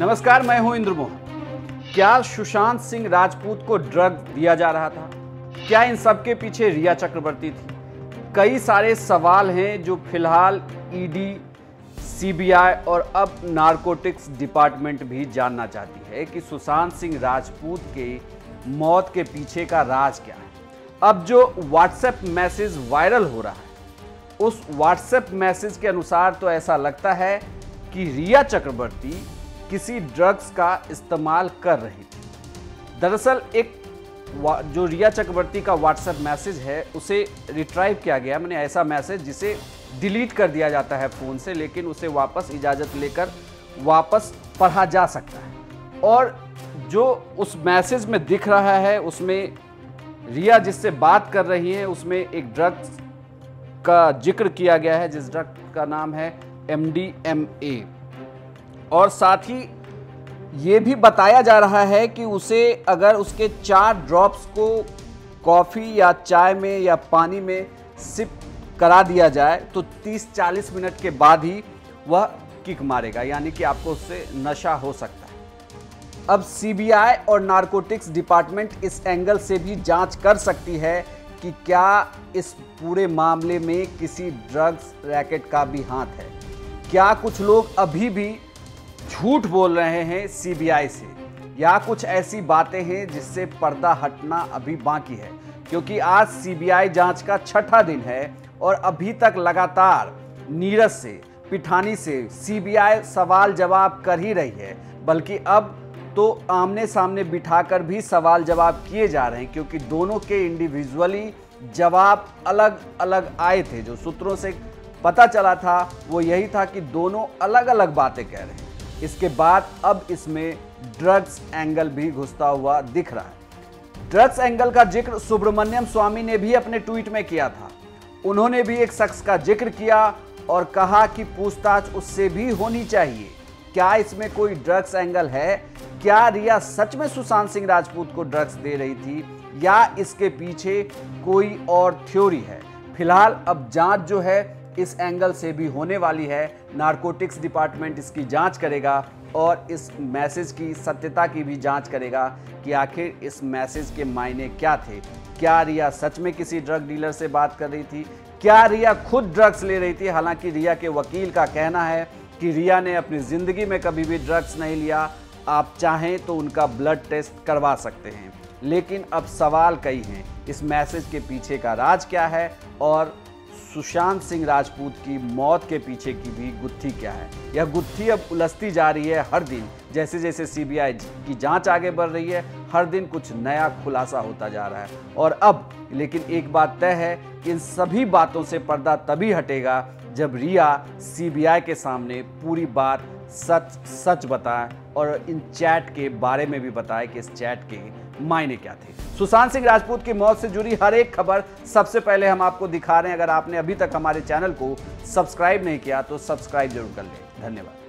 नमस्कार, मैं हूं इंद्रमोहन। क्या सुशांत सिंह राजपूत को ड्रग दिया जा रहा था? क्या इन सब के पीछे रिया चक्रवर्ती थी? कई सारे सवाल हैं जो फिलहाल ईडी, सीबीआई और अब नारकोटिक्स डिपार्टमेंट भी जानना चाहती है कि सुशांत सिंह राजपूत के मौत के पीछे का राज क्या है। अब जो व्हाट्सएप मैसेज वायरल हो रहा है, उस व्हाट्सएप मैसेज के अनुसार तो ऐसा लगता है कि रिया चक्रवर्ती किसी ड्रग्स का इस्तेमाल कर रही थी। दरअसल एक जो रिया चक्रवर्ती का व्हाट्सएप मैसेज है उसे रिट्राइव किया गया, मैंने ऐसा मैसेज जिसे डिलीट कर दिया जाता है फ़ोन से, लेकिन उसे वापस इजाज़त लेकर वापस पढ़ा जा सकता है। और जो उस मैसेज में दिख रहा है उसमें रिया जिससे बात कर रही है उसमें एक ड्रग्स का जिक्र किया गया है, जिस ड्रग का नाम है MDMA। और साथ ही ये भी बताया जा रहा है कि उसे अगर उसके 4 ड्रॉप्स को कॉफ़ी या चाय में या पानी में सिप करा दिया जाए तो 30-40 मिनट के बाद ही वह किक मारेगा, यानी कि आपको उससे नशा हो सकता है। अब सीबीआई और नारकोटिक्स डिपार्टमेंट इस एंगल से भी जांच कर सकती है कि क्या इस पूरे मामले में किसी ड्रग्स रैकेट का भी हाथ है। क्या कुछ लोग अभी भी झूठ बोल रहे हैं सीबीआई से, या कुछ ऐसी बातें हैं जिससे पर्दा हटना अभी बाकी है? क्योंकि आज सीबीआई जांच का 6ठा दिन है और अभी तक लगातार नीरज से, पिठानी से सीबीआई सवाल जवाब कर ही रही है, बल्कि अब तो आमने सामने बिठाकर भी सवाल जवाब किए जा रहे हैं, क्योंकि दोनों के इंडिविजुअली जवाब अलग अलग आए थे। जो सूत्रों से पता चला था वो यही था कि दोनों अलग अलग बातें कह रहे हैं। इसके बाद अब इसमें ड्रग्स एंगल भी घुसता हुआ दिख रहा है। ड्रग्स एंगल का जिक्र सुब्रमण्यम स्वामी ने भी अपने ट्वीट में किया था। उन्होंने भी एक शख्स का जिक्र किया और कहा कि पूछताछ उससे भी होनी चाहिए। क्या इसमें कोई ड्रग्स एंगल है? क्या रिया सच में सुशांत सिंह राजपूत को ड्रग्स दे रही थी, या इसके पीछे कोई और थ्योरी है? फिलहाल अब जांच जो है इस एंगल से भी होने वाली है। नारकोटिक्स डिपार्टमेंट इसकी जांच करेगा और इस मैसेज की सत्यता की भी जांच करेगा कि आखिर इस मैसेज के मायने क्या थे। क्या रिया सच में किसी ड्रग डीलर से बात कर रही थी? क्या रिया खुद ड्रग्स ले रही थी? हालांकि रिया के वकील का कहना है कि रिया ने अपनी ज़िंदगी में कभी भी ड्रग्स नहीं लिया। आप चाहें तो उनका ब्लड टेस्ट करवा सकते हैं, लेकिन अब सवाल कई हैं। इस मैसेज के पीछे का राज क्या है और सुशांत सिंह राजपूत की मौत के पीछे की भी गुत्थी क्या है? यह गुत्थी अब उलझती जा रही है। हर दिन जैसे जैसे सीबीआई की जांच आगे बढ़ रही है, हर दिन कुछ नया खुलासा होता जा रहा है। और अब लेकिन एक बात तय है कि इन सभी बातों से पर्दा तभी हटेगा जब रिया सीबीआई के सामने पूरी बात सच बताएं और इन चैट के बारे में भी बताएं कि इस चैट के मायने क्या थे। सुशांत सिंह राजपूत की मौत से जुड़ी हर एक खबर सबसे पहले हम आपको दिखा रहे हैं। अगर आपने अभी तक हमारे चैनल को सब्सक्राइब नहीं किया तो सब्सक्राइब जरूर कर लें। धन्यवाद।